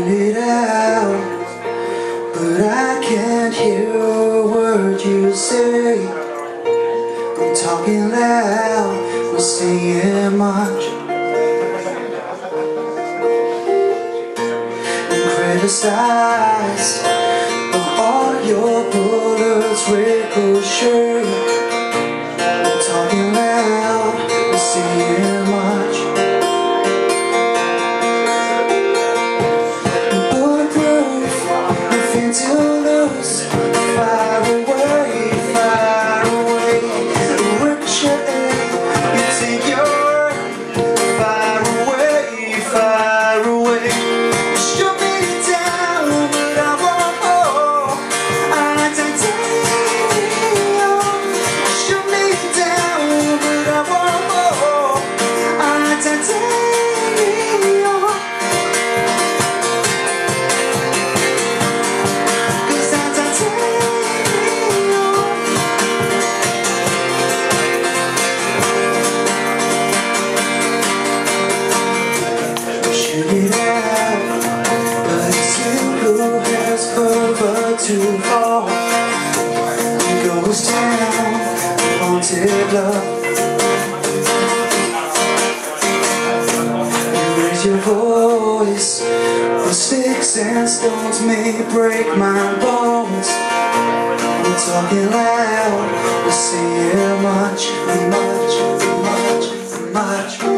scream it out, but I can't hear a word you say. I'm talking loud, not saying much, and criticize, but all your bullets ricochet. I'm talking loud, not saying much. Too far, it goes down, haunted love. You raise your voice, but sticks and stones may break my bones. We're talking loud, we're saying much, much, much, much.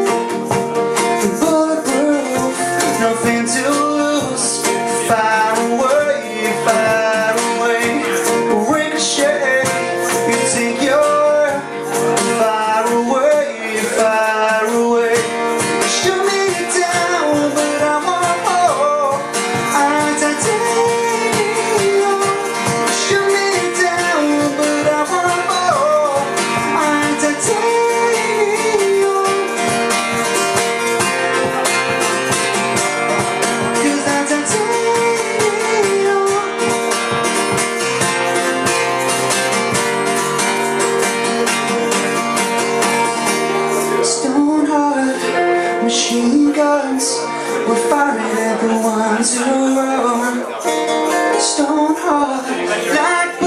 Machine guns, we're firing everyone to run. Stone hard, like